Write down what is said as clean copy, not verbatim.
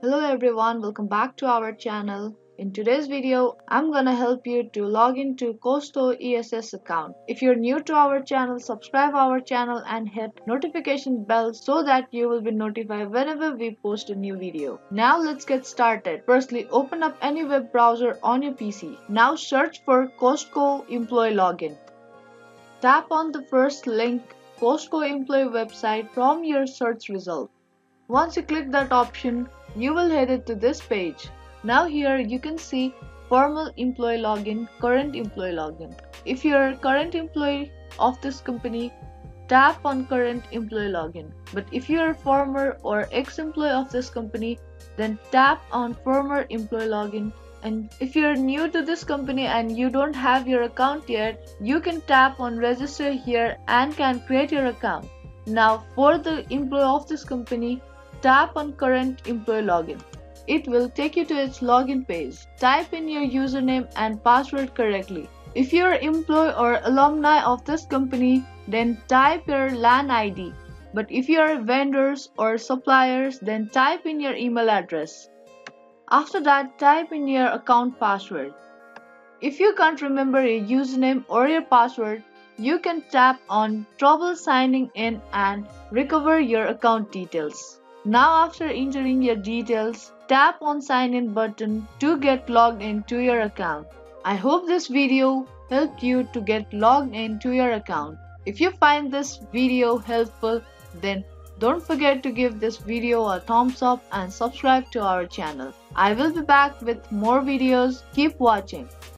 Hello everyone, welcome back to our channel. In today's video, I'm gonna help you to log into Costco ESS account. If you're new to our channel, subscribe our channel and hit notification bell so that you will be notified whenever we post a new video. Now let's get started. Firstly, open up any web browser on your PC. Now search for Costco employee login. Tap on the first link, Costco employee website, from your search result. Once you click that option, you will head it to this page. Now here you can see formal employee login, current employee login. If you're a current employee of this company, tap on current employee login. But if you're a former or ex-employee of this company, then tap on former employee login. And if you're new to this company and you don't have your account yet, you can tap on register here and can create your account. Now for the employee of this company, tap on current employee login. It will take you to its login page. Type in your username and password correctly. If you're an employee or alumni of this company, then type your LAN ID. But if you're vendors or suppliers, then type in your email address. After that, type in your account password. If you can't remember your username or your password, you can tap on Trouble Signing In and recover your account details. Now after entering your details, tap on sign in button to get logged into your account. I hope this video helped you to get logged into your account. If you find this video helpful, then don't forget to give this video a thumbs up and subscribe to our channel. I will be back with more videos. Keep watching.